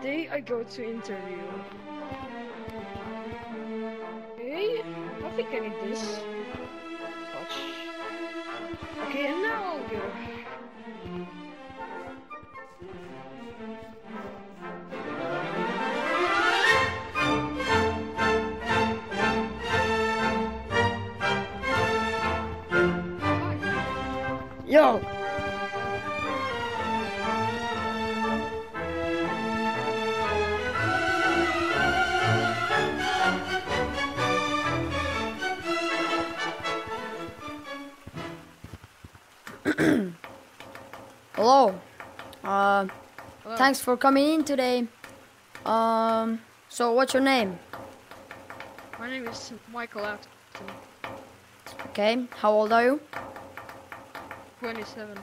Today I go to interview. Okay, I think I need this. Watch. Okay, and now I'll go. Yo! Hello. Hello. Thanks for coming in today. So what's your name? My name is Michael Afton. Okay. How old are you? 27.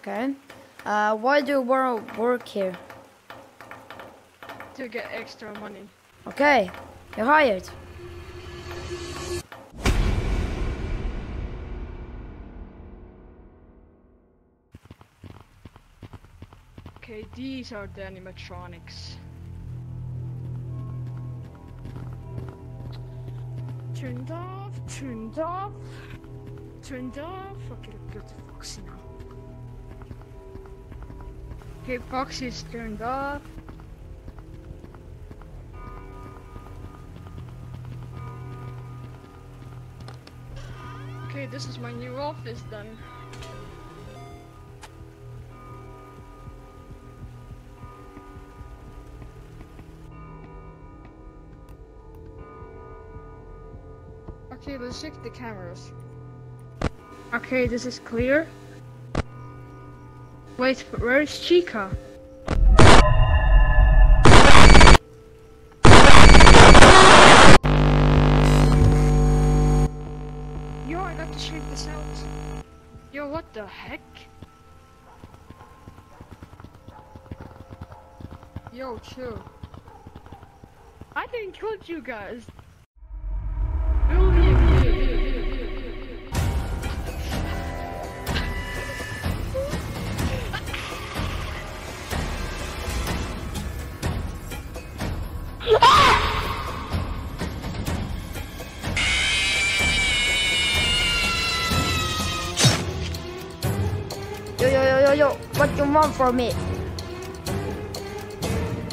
Okay. Why do you work here? To get extra money. Okay. You're hired. Okay, these are the animatronics. Turned off, turned off. Turned off. Okay, let's go to Foxy now. Okay, Foxy is turned off. Okay, this is my new office then. Okay, let's check the cameras. Okay, this is clear. Wait, where is Chica? Yo, I got to check this out. Yo, what the heck? Yo, chill. I didn't kill you guys. Yo, what you want from me?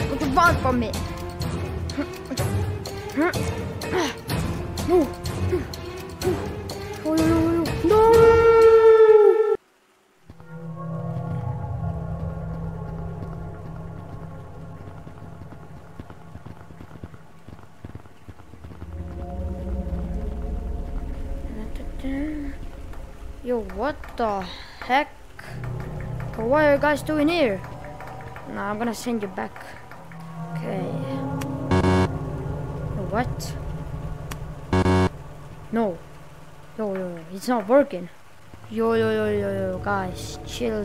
What you want from me? No! No! Yo, what the heck? What are you guys doing here? No, I'm gonna send you back. Okay. What? No. Yo, it's not working. Yo, guys, chill.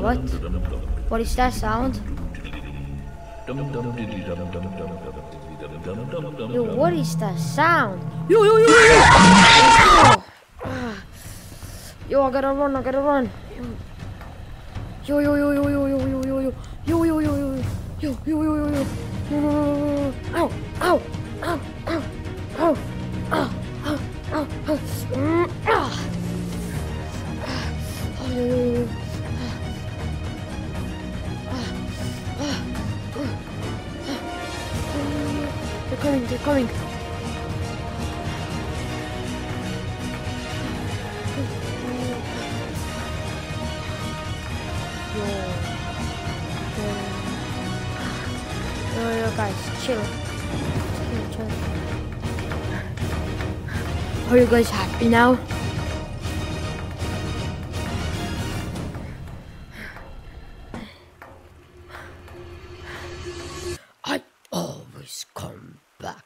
What? What is that sound? Yo, what is that sound? Yo. Yo, I gotta run. Yo. Ow. They're coming. Guys, chill. Are you guys happy now? I always come back.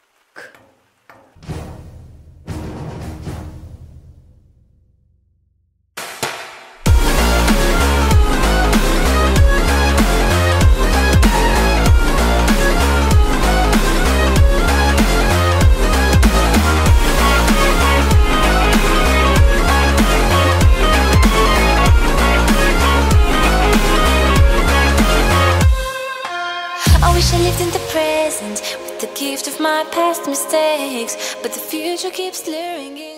present with the gift of my past mistakes, but the future keeps luring in.